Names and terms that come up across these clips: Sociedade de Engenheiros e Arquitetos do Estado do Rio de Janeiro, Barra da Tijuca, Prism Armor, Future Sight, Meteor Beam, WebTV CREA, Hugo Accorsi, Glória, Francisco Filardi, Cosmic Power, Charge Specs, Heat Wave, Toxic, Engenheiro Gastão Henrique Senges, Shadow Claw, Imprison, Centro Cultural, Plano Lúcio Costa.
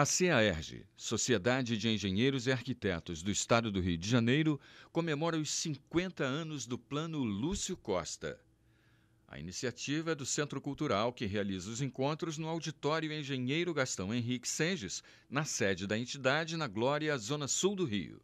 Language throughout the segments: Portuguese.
A SEAERJ, Sociedade de Engenheiros e Arquitetos do Estado do Rio de Janeiro, comemora os 50 anos do Plano Lúcio Costa. A iniciativa é do Centro Cultural, que realiza os encontros no Auditório Engenheiro Gastão Henrique Senges, na sede da entidade, na Glória, zona sul do Rio.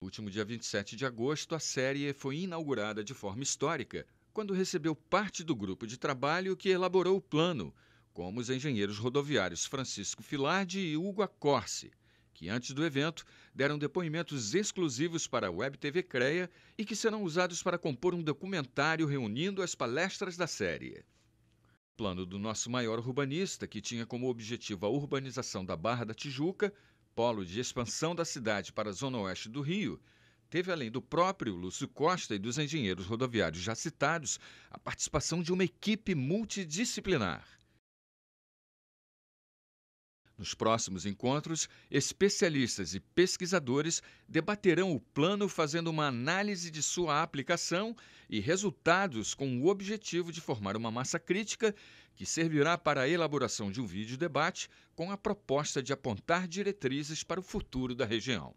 No último dia 27 de agosto, a série foi inaugurada de forma histórica, quando recebeu parte do grupo de trabalho que elaborou o plano, como os engenheiros rodoviários Francisco Filardi e Hugo Accorsi, que antes do evento deram depoimentos exclusivos para a WebTV CREA e que serão usados para compor um documentário reunindo as palestras da série. O plano do nosso maior urbanista, que tinha como objetivo a urbanização da Barra da Tijuca, polo de expansão da cidade para a zona oeste do Rio, teve, além do próprio Lúcio Costa e dos engenheiros rodoviários já citados, a participação de uma equipe multidisciplinar. Nos próximos encontros, especialistas e pesquisadores debaterão o plano fazendo uma análise de sua aplicação e resultados com o objetivo de formar uma massa crítica que servirá para a elaboração de um vídeo debate com a proposta de apontar diretrizes para o futuro da região.